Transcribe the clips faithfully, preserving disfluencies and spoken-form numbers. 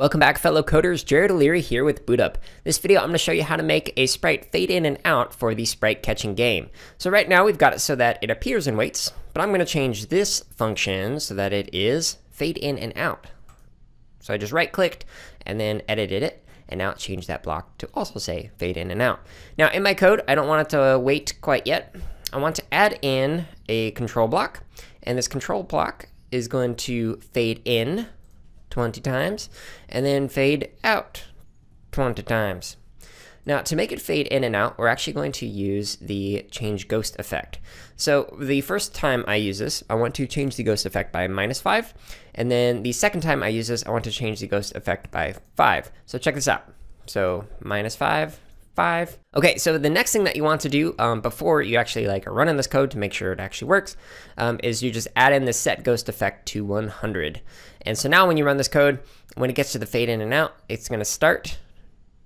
Welcome back, fellow coders. Jared O'Leary here with BootUp. This video, I'm going to show you how to make a sprite fade in and out for the sprite catching game. So right now we've got it so that it appears and waits, but I'm going to change this function so that it is fade in and out. So I just right clicked and then edited it, and now change that block to also say fade in and out. Now in my code, I don't want it to wait quite yet. I want to add in a control block, and this control block is going to fade in twenty times and then fade out twenty times. Now to make it fade in and out, we're actually going to use the change ghost effect. So the first time I use this, I want to change the ghost effect by minus five, and then the second time I use this, I want to change the ghost effect by five. So check this out. So minus five, five. Okay, so the next thing that you want to do um, before you actually like run in this code to make sure it actually works um, is you just add in the set ghost effect to one hundred. And so now when you run this code, when it gets to the fade in and out, it's going to start,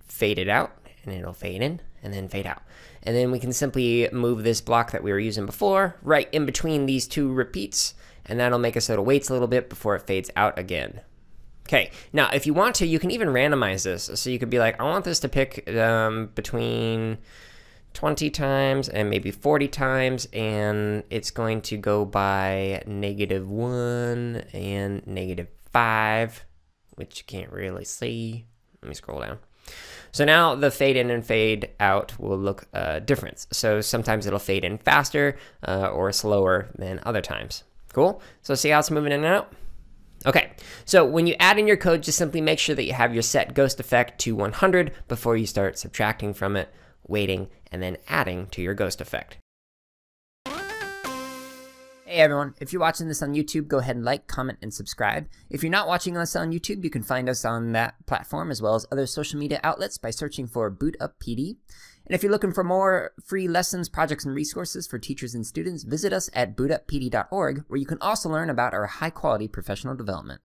fade it out, and it'll fade in and then fade out. And then we can simply move this block that we were using before right in between these two repeats, and that'll make it so it waits a little bit before it fades out again. Okay, now if you want to, you can even randomize this. So you could be like, I want this to pick um, between twenty times and maybe forty times, and it's going to go by negative one and negative five, which you can't really see. Let me scroll down. So now the fade in and fade out will look uh, different. So sometimes it'll fade in faster uh, or slower than other times. Cool, so see how it's moving in and out? Okay, so when you add in your code, just simply make sure that you have your set ghost effect to one hundred before you start subtracting from it, waiting, and then adding to your ghost effect. Hey everyone, if you're watching this on YouTube, go ahead and like, comment, and subscribe. If you're not watching us on YouTube, you can find us on that platform as well as other social media outlets by searching for BootUp P D. And if you're looking for more free lessons, projects, and resources for teachers and students, visit us at boot up p d dot org, where you can also learn about our high-quality professional development.